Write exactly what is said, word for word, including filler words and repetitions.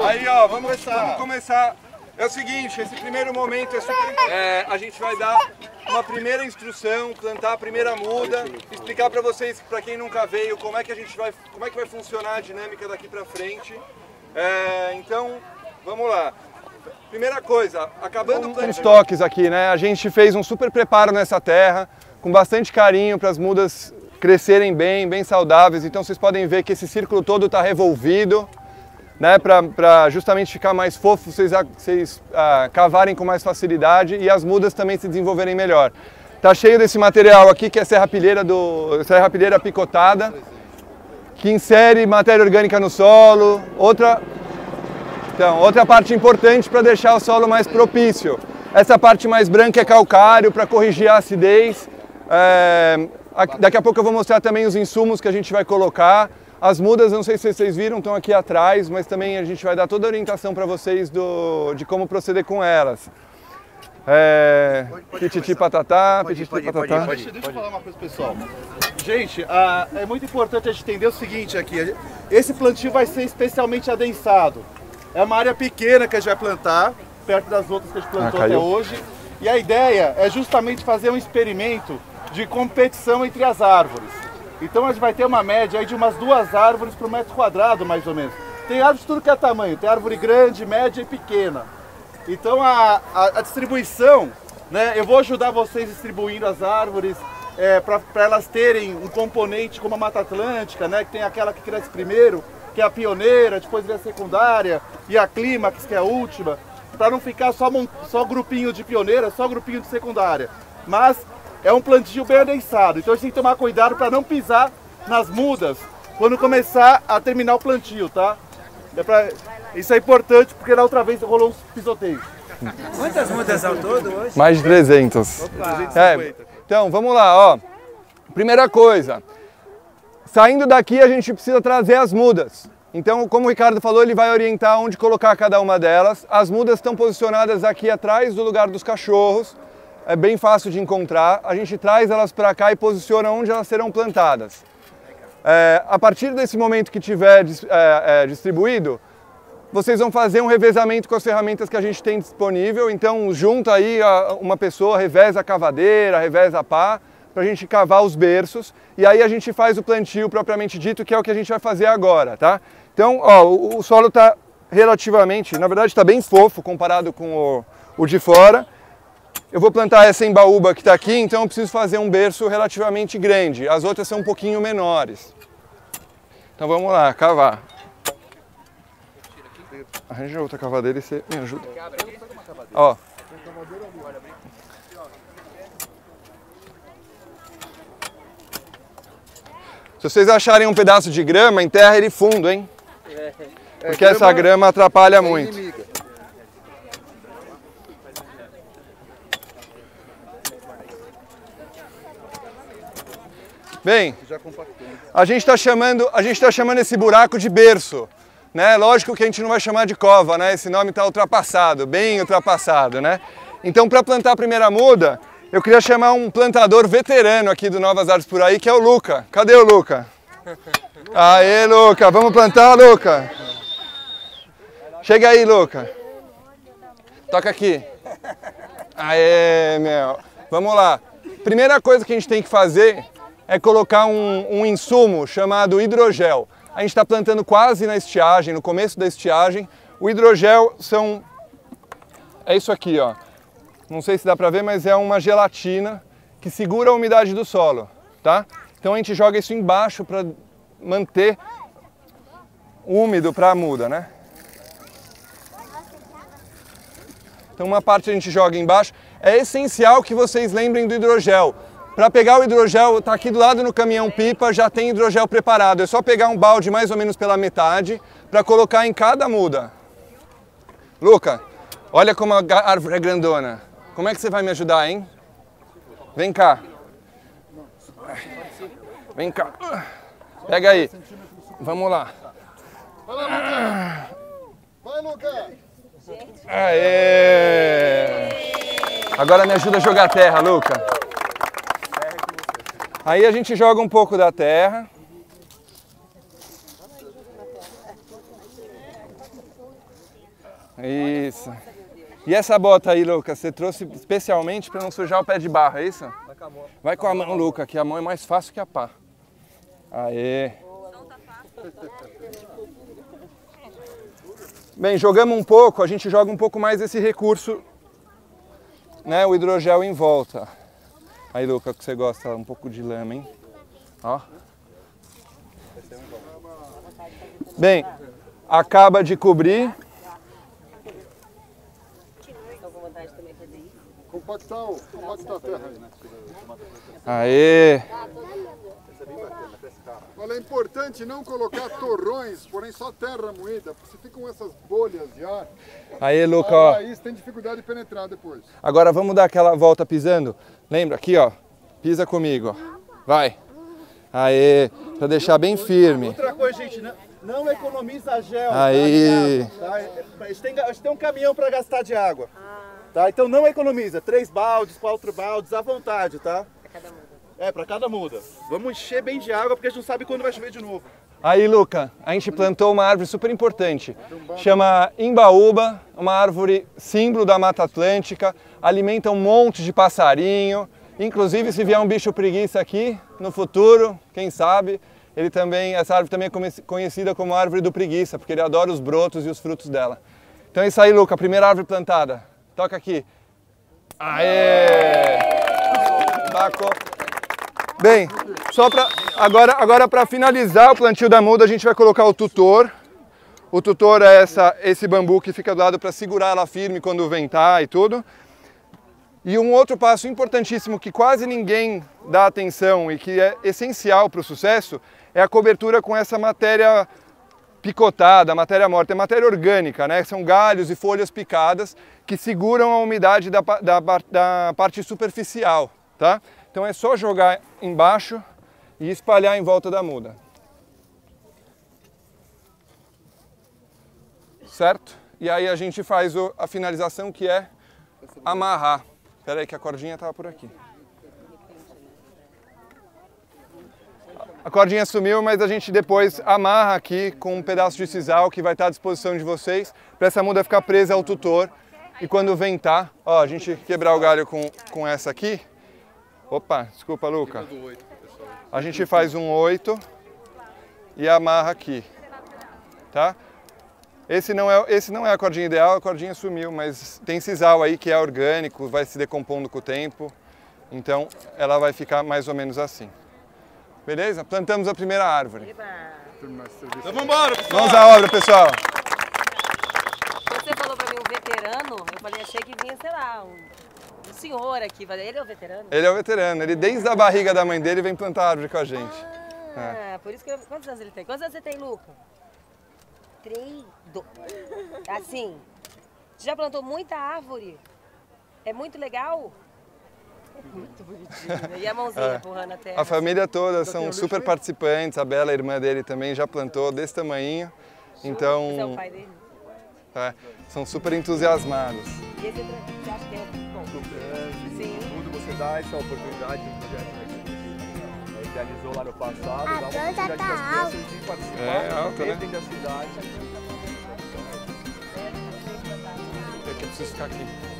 Aí, ó, vamos começar. Vamos começar. É o seguinte, esse primeiro momento é super... É, a gente vai dar uma primeira instrução, plantar a primeira muda, explicar para vocês, para quem nunca veio, como é que a gente vai, como é que vai funcionar a dinâmica daqui para frente. É, então, vamos lá. Primeira coisa, acabando o plantio. Toques aqui, né? A gente fez um super preparo nessa terra, com bastante carinho para as mudas crescerem bem, bem saudáveis. Então vocês podem ver que esse círculo todo está revolvido, né? Para justamente ficar mais fofo, vocês, vocês ah, cavarem com mais facilidade e as mudas também se desenvolverem melhor. Tá cheio desse material aqui que é serrapilheira do serrapilheira picotada, que insere matéria orgânica no solo. Outra Então, outra parte importante para deixar o solo mais propício. Essa parte mais branca é calcário para corrigir a acidez. É, daqui a pouco eu vou mostrar também os insumos que a gente vai colocar. As mudas, não sei se vocês viram, estão aqui atrás, mas também a gente vai dar toda a orientação para vocês do, de como proceder com elas. É, pititi patatá, pititi patatá. Deixa eu falar uma coisa, pessoal. Gente, a, é muito importante a gente entender o seguinte aqui. Esse plantio vai ser especialmente adensado. É uma área pequena que a gente vai plantar, perto das outras que a gente plantou ah, até hoje. E a ideia é justamente fazer um experimento de competição entre as árvores. Então a gente vai ter uma média aí de umas duas árvores por metro quadrado, mais ou menos. Tem árvore de tudo que é tamanho, tem árvore grande, média e pequena. Então a, a, a distribuição, né, eu vou ajudar vocês distribuindo as árvores é, para elas terem um componente como a Mata Atlântica, né, que tem aquela que cresce primeiro, que é a pioneira, depois vem a secundária, e a clímax, que é a última, para não ficar só, só grupinho de pioneira, só grupinho de secundária. Mas é um plantio bem adensado, então a gente tem que tomar cuidado para não pisar nas mudas quando começar a terminar o plantio, tá? É pra... Isso é importante porque na outra vez rolou uns pisoteios. Quantas mudas ao todo hoje? Mais de trezentas. É, então, vamos lá, ó. Primeira coisa. Saindo daqui, a gente precisa trazer as mudas. Então, como o Ricardo falou, ele vai orientar onde colocar cada uma delas. As mudas estão posicionadas aqui atrás do lugar dos cachorros. É bem fácil de encontrar. A gente traz elas para cá e posiciona onde elas serão plantadas. É, a partir desse momento que tiver é, é, distribuído, vocês vão fazer um revezamento com as ferramentas que a gente tem disponível. Então, junta aí a, uma pessoa, reveza a cavadeira, reveza a pá, para a gente cavar os berços, e aí a gente faz o plantio propriamente dito, que é o que a gente vai fazer agora, tá? Então, ó, o, o solo está relativamente, na verdade está bem fofo comparado com o, o de fora. Eu vou plantar essa embaúba que está aqui, então eu preciso fazer um berço relativamente grande, as outras são um pouquinho menores. Então vamos lá, cavar. Arranja outra cavadeira e você me ajuda. Ó. Se vocês acharem um pedaço de grama, enterra ele fundo, hein? Porque essa grama atrapalha muito. Bem, a gente está chamando, a gente tá chamando esse buraco de berço, né? Lógico que a gente não vai chamar de cova, né? Esse nome está ultrapassado, bem ultrapassado, né? Então, para plantar a primeira muda, eu queria chamar um plantador veterano aqui do Novas Árvores por aí, que é o Luca. Cadê o Luca? Aê, Luca! Vamos plantar, Luca! Chega aí, Luca! Toca aqui! Aê, meu! Vamos lá! Primeira coisa que a gente tem que fazer é colocar um, um insumo chamado hidrogel. A gente está plantando quase na estiagem, no começo da estiagem. O hidrogel são... é isso aqui, ó. Não sei se dá pra ver, mas é uma gelatina que segura a umidade do solo, tá? Então a gente joga isso embaixo para manter úmido para a muda, né? Então uma parte a gente joga embaixo. É essencial que vocês lembrem do hidrogel. Para pegar o hidrogel, tá aqui do lado no caminhão pipa, já tem hidrogel preparado. É só pegar um balde mais ou menos pela metade para colocar em cada muda. Luca, olha como a árvore é grandona. Como é que você vai me ajudar, hein? Vem cá. Vem cá. Pega aí. Vamos lá. Vai, Luca! Aê! Agora me ajuda a jogar terra, Luca. Aí a gente joga um pouco da terra. Isso. E essa bota aí, Lucas, você trouxe especialmente para não sujar o pé de barro, é isso? Vai com a mão. Vai com a mão, Lucas, que a mão é mais fácil que a pá. Aê. Bem, jogamos um pouco, a gente joga um pouco mais esse recurso, né, o hidrogel em volta. Aí, Lucas, que você gosta um pouco de lama, hein? Ó. Bem, acaba de cobrir. Compactar a terra aí, né? Aê! Olha, é importante não colocar torrões, porém só terra moída, porque se ficam essas bolhas de ar. Aí, Luca, ó. Aí tem dificuldade de penetrar depois. Agora vamos dar aquela volta pisando. Lembra? Aqui, ó. Pisa comigo, ó. Vai. Aê. Pra deixar bem firme. Outra coisa, gente, né? Não economiza gel. Aí. Tá? A gente tem, a gente tem um caminhão pra gastar de água. Tá? Então não economiza. Três baldes, quatro baldes, à vontade, tá? É, pra cada muda. Vamos encher bem de água, porque a gente não sabe quando vai chover de novo. Aí, Luca, a gente plantou uma árvore super importante. Chama Embaúba, uma árvore símbolo da Mata Atlântica. Alimenta um monte de passarinho. Inclusive, se vier um bicho preguiça aqui, no futuro, quem sabe, ele também, essa árvore também é conhecida como árvore do preguiça, porque ele adora os brotos e os frutos dela. Então é isso aí, Luca, primeira árvore plantada. Toca aqui. Aê! Bacou. Bem, só pra, agora, agora para finalizar o plantio da muda, a gente vai colocar o tutor. O tutor é essa, esse bambu que fica do lado para segurar ela firme quando ventar e tudo. E um outro passo importantíssimo que quase ninguém dá atenção e que é essencial para o sucesso é a cobertura com essa matéria picotada, matéria morta, é matéria orgânica, né? São galhos e folhas picadas que seguram a umidade da, da, da parte superficial, tá? Então é só jogar embaixo e espalhar em volta da muda. Certo? E aí a gente faz o, a finalização, que é amarrar. Espera aí que a cordinha estava por aqui. A cordinha sumiu, mas a gente depois amarra aqui com um pedaço de sisal que vai estar à disposição de vocês, para essa muda ficar presa ao tutor. E quando ventar, ó, a gente quebrar o galho com, com essa aqui. Opa, desculpa, Luca. A gente faz um oito e amarra aqui, tá? Esse não, é, esse não é a cordinha ideal, a cordinha sumiu, mas tem sisal aí que é orgânico, vai se decompondo com o tempo, então ela vai ficar mais ou menos assim. Beleza? Plantamos a primeira árvore. Então vamos embora, pessoal! Vamos à obra, pessoal! Você falou pra mim um veterano, eu falei, achei que vinha, sei lá, um, um senhor aqui, ele é o veterano? Ele é o veterano, ele desde a barriga da mãe dele vem plantar árvore com a gente. Ah, é. Por isso que eu... Quantos anos ele tem? Quantos anos você tem, Luca? Três, dois. Assim, já plantou muita árvore? É muito legal? É muito bonitinho. E a mãozinha empurrando a terra? A família toda são super participantes. A Bela, a irmã dele, também já plantou desse tamanhinho. Então. Esse é o pai dele? É, são super entusiasmados. E esse você acha que é bom? Sim. Tudo você dá essa oportunidade no projeto. Realizou lá no passado, a dá uma oportunidade tá para as pessoas de participar é, alta, né? Da cidade. Eu preciso ficar aqui.